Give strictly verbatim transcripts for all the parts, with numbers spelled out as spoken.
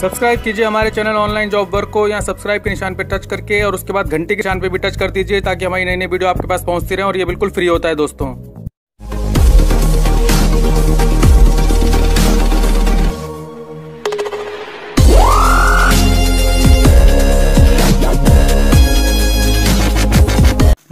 Subscribe कीजिए हमारे channel online job work को। यहाँ सब्सक्राइब के निशान पे टच करके और उसके बाद घंटी के निशान पे भी टच कर दीजिए ताकि हमारी नई नई वीडियो आपके पास पहुँचती रहे और ये बिल्कुल फ्री होता है दोस्तों।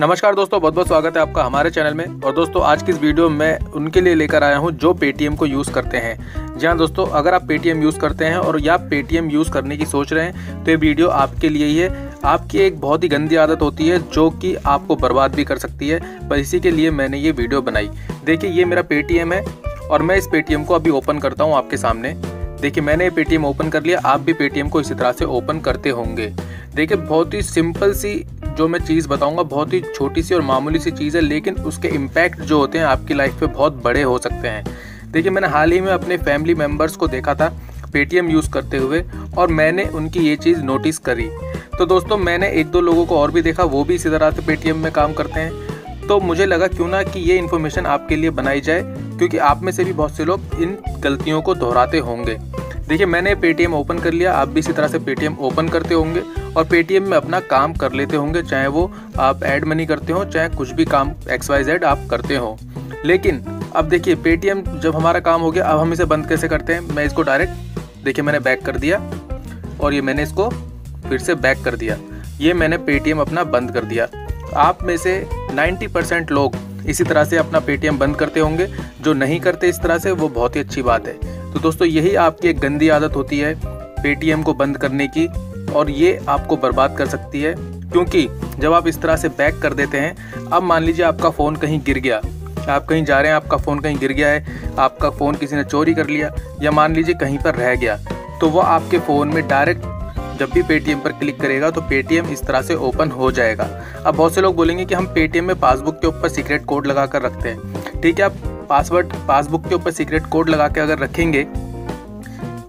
नमस्कार दोस्तों, बहुत बहुत स्वागत है आपका हमारे चैनल में। और दोस्तों आज की इस वीडियो में मैं उनके लिए लेकर आया हूं जो पेटीएम को यूज़ करते हैं। जी हाँ दोस्तों, अगर आप पेटीएम यूज़ करते हैं और या पेटीएम यूज़ करने की सोच रहे हैं तो ये वीडियो आपके लिए ही है। आपकी एक बहुत ही गंदी आदत होती है जो कि आपको बर्बाद भी कर सकती है, पर इसी के लिए मैंने ये वीडियो बनाई। देखिए ये मेरा पेटीएम है और मैं इस पेटीएम को अभी ओपन करता हूँ आपके सामने। देखिए मैंने पेटीएम ओपन कर लिया, आप भी पेटीएम को इसी तरह से ओपन करते होंगे। देखिए बहुत ही सिंपल सी जो मैं चीज़ बताऊंगा, बहुत ही छोटी सी और मामूली सी चीज़ है, लेकिन उसके इम्पैक्ट जो होते हैं आपकी लाइफ पे बहुत बड़े हो सकते हैं। देखिए मैंने हाल ही में अपने फैमिली मेम्बर्स को देखा था पेटीएम यूज़ करते हुए और मैंने उनकी ये चीज़ नोटिस करी। तो दोस्तों मैंने एक दो लोगों को और भी देखा, वो भी इसी तरह से पेटीएम में काम करते हैं। तो मुझे लगा क्यों ना कि ये इन्फॉर्मेशन आपके लिए बनाई जाए, क्योंकि आप में से भी बहुत से लोग इन गलतियों को दोहराते होंगे। देखिए मैंने पेटीएम ओपन कर लिया, आप भी इसी तरह से पेटीएम ओपन करते होंगे और पेटीएम में अपना काम कर लेते होंगे, चाहे वो आप ऐड मनी करते हो, चाहे कुछ भी काम एक्स वाई जेड आप करते हो। लेकिन अब देखिए पेटीएम जब हमारा काम हो गया, अब हम इसे बंद कैसे करते हैं। मैं इसको डायरेक्ट देखिए मैंने बैक कर दिया और ये मैंने इसको फिर से बैक कर दिया, ये मैंने पेटीएम अपना बंद कर दिया। आप में से नाइन्टी परसेंट लोग इसी तरह से अपना पेटीएम बंद करते होंगे। जो नहीं करते इस तरह से वो बहुत ही अच्छी बात है। तो दोस्तों यही आपकी एक गंदी आदत होती है पेटीएम को बंद करने की, और ये आपको बर्बाद कर सकती है। क्योंकि जब आप इस तरह से बैक कर देते हैं, अब मान लीजिए आपका फ़ोन कहीं गिर गया, आप कहीं जा रहे हैं, आपका फ़ोन कहीं गिर गया है, आपका फ़ोन किसी ने चोरी कर लिया या मान लीजिए कहीं पर रह गया, तो वह आपके फ़ोन में डायरेक्ट जब भी पेटीएम पर क्लिक करेगा तो पेटीएम इस तरह से ओपन हो जाएगा। अब बहुत से लोग बोलेंगे कि हम पेटीएम में पासबुक के ऊपर सीक्रेट कोड लगा कर रखते हैं। ठीक है, आप पासवर्ड पासबुक के ऊपर सीक्रेट कोड लगा के अगर रखेंगे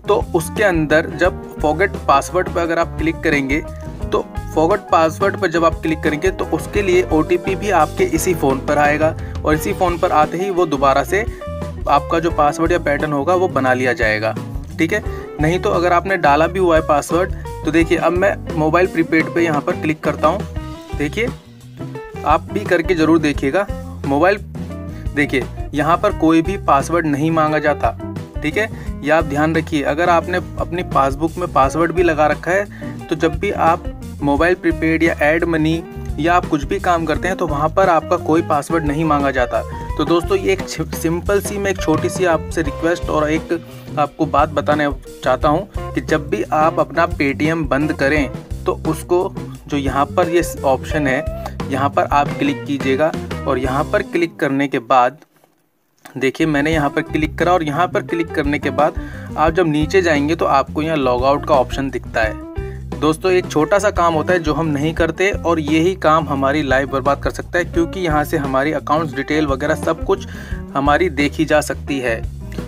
तो उसके अंदर जब फॉरगेट पासवर्ड पर अगर आप क्लिक करेंगे, तो फॉरगेट पासवर्ड पर जब आप क्लिक करेंगे तो उसके लिए ओटीपी भी आपके इसी फ़ोन पर आएगा और इसी फ़ोन पर आते ही वो दोबारा से आपका जो पासवर्ड या पैटर्न होगा वो बना लिया जाएगा। ठीक है, नहीं तो अगर आपने डाला भी हुआ है पासवर्ड, तो देखिए अब मैं मोबाइल प्रीपेड पे यहाँ पर क्लिक करता हूँ। देखिए आप भी करके ज़रूर देखिएगा। मोबाइल देखिए यहाँ पर कोई भी पासवर्ड नहीं मांगा जाता। ठीक है, ये आप ध्यान रखिए। अगर आपने अपनी पासबुक में पासवर्ड भी लगा रखा है तो जब भी आप मोबाइल प्रीपेड या एड मनी या आप कुछ भी काम करते हैं तो वहाँ पर आपका कोई पासवर्ड नहीं मांगा जाता। तो दोस्तों ये एक सिंपल सी मैं एक छोटी सी आपसे रिक्वेस्ट और एक आपको बात बताने चाहता हूँ कि जब भी आप अपना पेटीएम बंद करें तो उसको जो यहाँ पर ये ऑप्शन है यहाँ पर आप क्लिक कीजिएगा, और यहाँ पर क्लिक करने के बाद देखिए मैंने यहाँ पर क्लिक करा, और यहाँ पर क्लिक करने के बाद आप जब नीचे जाएंगे तो आपको यहाँ लॉगआउट का ऑप्शन दिखता है। दोस्तों एक छोटा सा काम होता है जो हम नहीं करते, और यही काम हमारी लाइफ बर्बाद कर सकता है, क्योंकि यहाँ से हमारी अकाउंट्स डिटेल वगैरह सब कुछ हमारी देखी जा सकती है।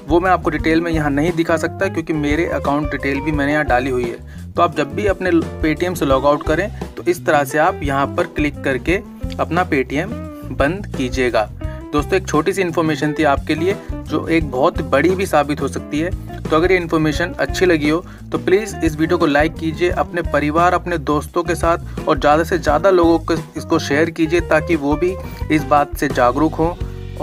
वो मैं आपको डिटेल में यहाँ नहीं दिखा सकता क्योंकि मेरे अकाउंट डिटेल भी मैंने यहाँ डाली हुई है। तो आप जब भी अपने पेटीएम से लॉगआउट करें तो इस तरह से आप यहाँ पर क्लिक करके अपना पेटीएम बंद कीजिएगा। दोस्तों एक छोटी सी इन्फॉर्मेशन थी आपके लिए जो एक बहुत बड़ी भी साबित हो सकती है। तो अगर ये इन्फॉर्मेशन अच्छी लगी हो तो प्लीज़ इस वीडियो को लाइक कीजिए, अपने परिवार अपने दोस्तों के साथ और ज़्यादा से ज़्यादा लोगों को इसको शेयर कीजिए ताकि वो भी इस बात से जागरूक हों।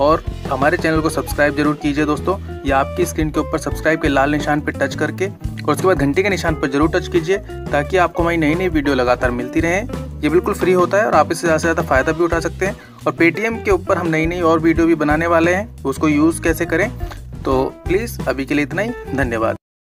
और हमारे चैनल को सब्सक्राइब जरूर कीजिए दोस्तों, या आपकी स्क्रीन के ऊपर सब्सक्राइब के लाल निशान पर टच करके और उसके बाद घंटी के निशान पर जरूर टच कीजिए ताकि आपको हमारी नई नई वीडियो लगातार मिलती रहे। ये बिल्कुल फ्री होता है और आप इससे ज़्यादा से ज़्यादा फ़ायदा भी उठा सकते हैं। और पेटीएम के ऊपर हम नई नई और वीडियो भी बनाने वाले हैं, उसको यूज़ कैसे करें। तो प्लीज़ अभी के लिए इतना ही, धन्यवाद।